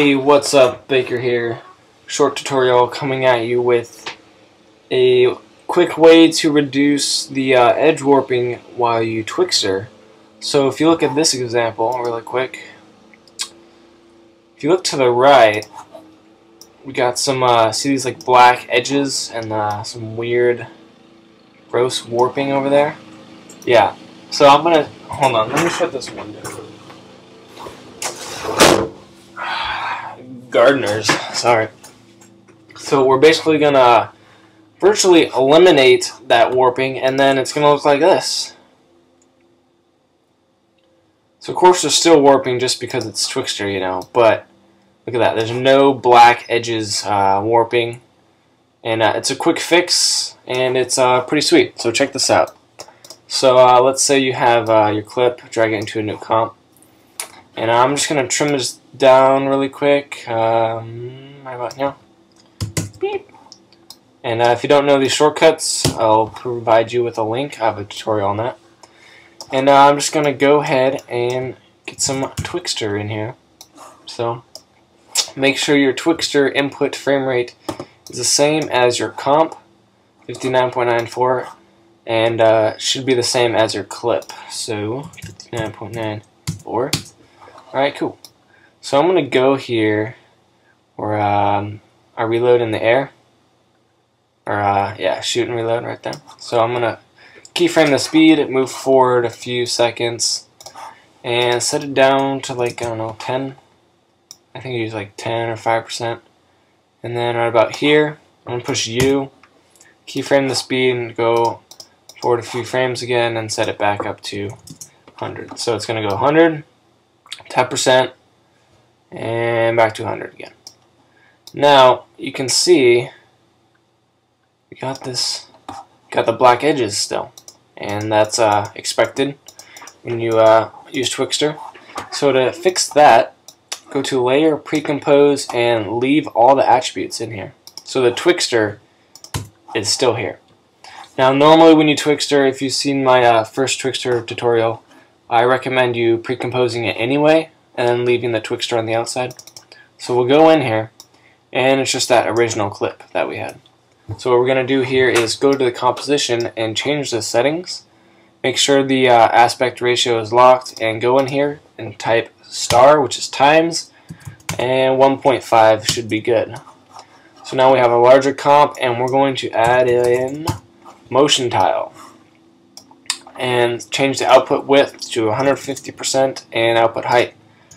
Hey, what's up? Baker here. Short tutorial coming at you with a quick way to reduce the edge warping while you Twixtor. So if you look at this example really quick, if you look to the right, we got some, see these like black edges and some weird gross warping over there? Yeah. So I'm gonna, hold on, let me shut this window. Gardeners, sorry. So we're basically gonna virtually eliminate that warping, and then it's gonna look like this. So of course there's still warping just because it's Twixtor, you know, but look at that, there's no black edges warping, and it's a quick fix, and it's pretty sweet. So check this out. So let's say you have your clip, drag it into a new comp, and I'm just gonna trim this down really quick, right about now. Beep. And if you don't know these shortcuts, I'll provide you with a link. I have a tutorial on that. And I'm just gonna go ahead and get some Twixtor in here. So make sure your Twixtor input frame rate is the same as your comp, 59.94, and should be the same as your clip. So 59.94. Alright, cool. So I'm going to go here where I reload in the air, or yeah, shoot and reload right there. So I'm going to keyframe the speed, move forward a few seconds, and set it down to like, I don't know, 10. I think I use like 10 or 5%. And then right about here, I'm going to push U, keyframe the speed, and go forward a few frames again, and set it back up to 100. So it's going to go 100, 10%. And back to 100 again. Now you can see we got this, got the black edges still, and that's expected when you use Twixtor. So to fix that, go to Layer, Pre-Compose, and leave all the attributes in here. So the Twixtor is still here. Now normally when you Twixtor, if you've seen my first Twixtor tutorial, I recommend you pre-composing it anyway, and then leaving the Twixtor on the outside. So we'll go in here, and it's just that original clip that we had. So what we're going to do here is go to the composition and change the settings. Make sure the aspect ratio is locked, and go in here and type star, which is times, and 1.5 should be good. So now we have a larger comp, and we're going to add in motion tile. And change the output width to 150% and output height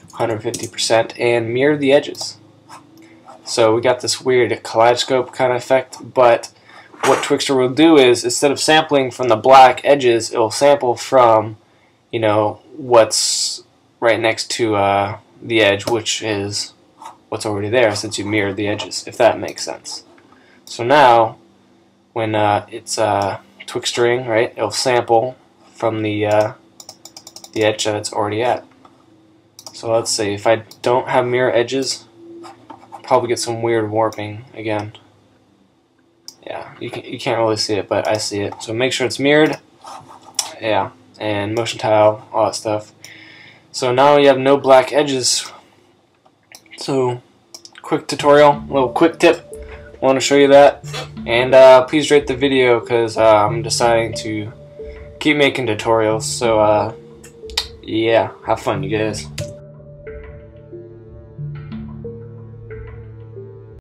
150% and mirror the edges. So we got this weird kaleidoscope kind of effect, but what Twixtor will do is instead of sampling from the black edges, it'll sample from, you know, what's right next to the edge, which is what's already there since you mirrored the edges, if that makes sense. So now when it's Twixtoring, right, it'll sample from the edge that it's already at. So let's see, if I don't have mirror edges, I'll probably get some weird warping again. Yeah, you can't really see it, but I see it. So make sure it's mirrored. Yeah, and motion tile, all that stuff. So now you have no black edges. So quick tutorial, little quick tip. I want to show you that. And please rate the video because I'm deciding to keep making tutorials. So yeah, have fun, you guys.